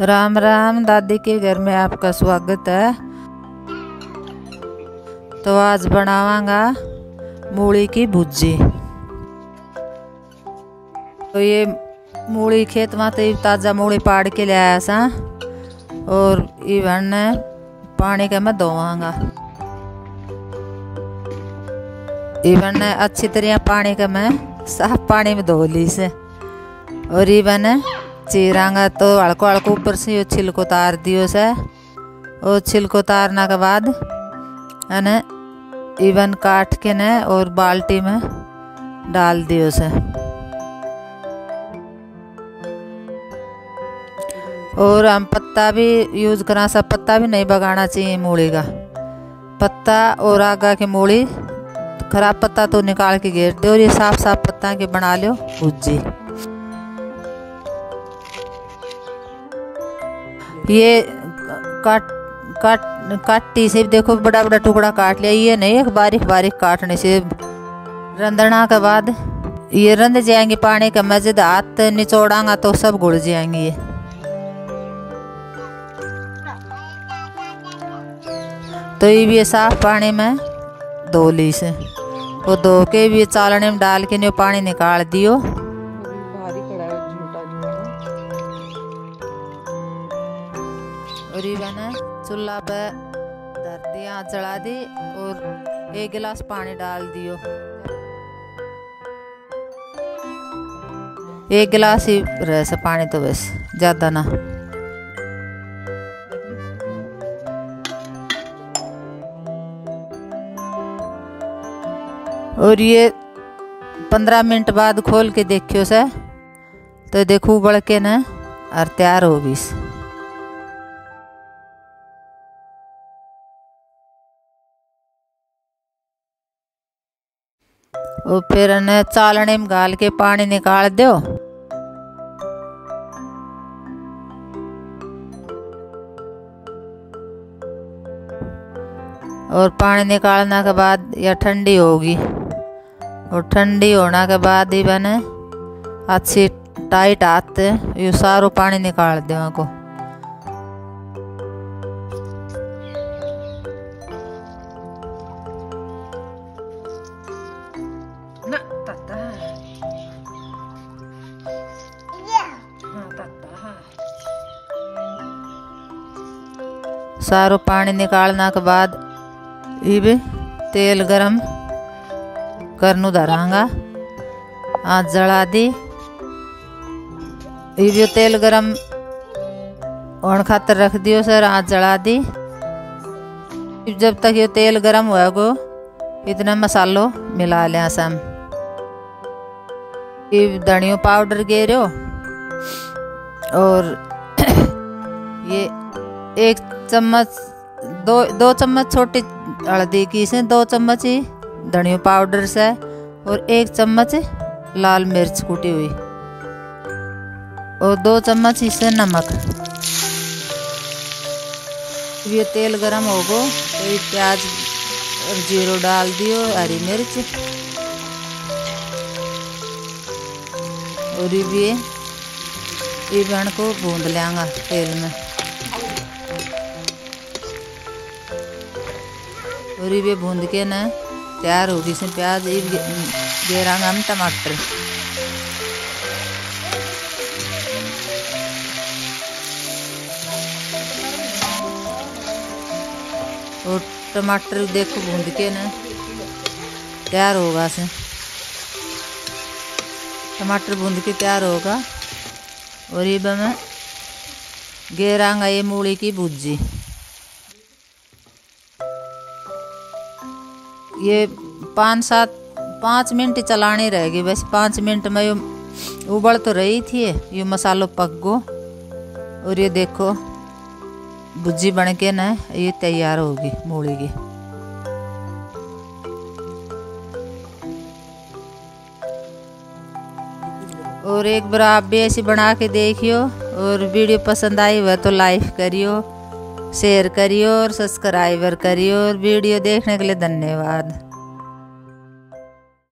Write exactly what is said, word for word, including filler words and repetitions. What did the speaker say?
राम राम, दादी के घर में आपका स्वागत है। तो आज बनावांगा मूली की भुर्जी। तो ये मूली खेत में तो ताज़ा मूली पाड़ के ले आया सा और इवन पानी के मैं धोवांगा। इवन अच्छी तरह पानी के मैं साफ पानी में धो ली से और इवन चीरांगा। तो हल्को हल्को ऊपर से यो छिलको उतार दियो से और छिलको उतारने के बाद है न इवन काट के न और बाल्टी में डाल दियो से और हम पत्ता भी यूज करना सा। पत्ता भी नहीं बगाना चाहिए मूली का। पत्ता और आगा की मूली खराब पत्ता तो निकाल के घेर दो और ये साफ साफ पत्ता के बना लो भुर्जी। ये काट काट काटी से देखो बड़ा बड़ा टुकड़ा काट लिया। ये नहीं एक बारीक बारीक काटने से रंधना के बाद ये रंध जाएंगे पानी का। मजद हाथ निचोड़ांगा तो सब घुल जाएंगे। ये तो ये भी साफ पानी में धो ली से वो धो के भी चालने में डाल के पानी निकाल दियो। और इवन चूल्हा पे धरती आँच जला दी और एक गिलास पानी डाल दियो। एक गिलास ही रह से पानी तो बस, ज़्यादा ना। और ये पंद्रह मिनट बाद खोल के देखियो से तो देखो उबल के न और तैयार होगी। और फिर न चालने में घाल के पानी निकाल दो। और पानी निकालने के बाद यह ठंडी होगी और ठंडी होने के बाद ही बने अच्छी टाइट हाथ ये सारो पानी निकाल दो को। सारो पानी निकालने के बाद ये तेल गरम करनू धरांगा। आँच जला दी। ये तेल गरम होने खातर रख दियो सर। आँच जला दी। जब तक ये तेल गरम हुआ गो इतना मसालो मिला लिया सम। ये धनिया पाउडर गेरो और ये एक चम्मच दो दो चम्मच छोटी हल्दी की से, दो चम्मच ही धनिया पाउडर से और एक चम्मच लाल मिर्च कूटी हुई और दो चम्मच इससे नमक। ये तेल गरम हो गो तो ये प्याज और जीरो डाल दियो, हरी मिर्च और ये ये बन को भून लेंगे तेल में। और ये भून के न तैयार होगी इसमें प्याज। ये गेरांगा हम टमाटर। और टमाटर देखो भून के न तैयार होगा से। टमाटर भून के तैयार होगा। और ये मैं गेरांगा ये मूली की भुर्जी। ये पाँच सात पाँच मिनट चलानी रहेगी बस। पाँच मिनट में ये उबल तो रही थी। ये मसालो पक गो और ये देखो भुर्जी बन के न ये तैयार होगी मूली की। और एक बार आप भी ऐसी बना के देखियो। और वीडियो पसंद आई हुआ तो लाइक करियो, शेयर करियो और सब्सक्राइब करियो। और वीडियो देखने के लिए धन्यवाद।